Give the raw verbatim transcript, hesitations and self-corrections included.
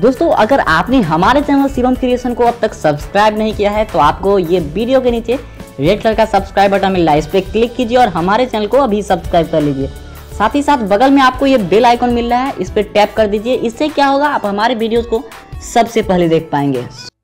दोस्तों अगर आपने हमारे चैनल शिवम क्रिएशन को अब तक सब्सक्राइब नहीं किया है तो आपको ये वीडियो के नीचे रेड कलर का सब्सक्राइब बटन मिल रहा है, इस पर क्लिक कीजिए और हमारे चैनल को अभी सब्सक्राइब कर लीजिए। साथ ही साथ बगल में आपको ये बेल आइकॉन मिल रहा है, इस पर टैप कर दीजिए। इससे क्या होगा, आप हमारे वीडियोज़ को सबसे पहले देख पाएंगे।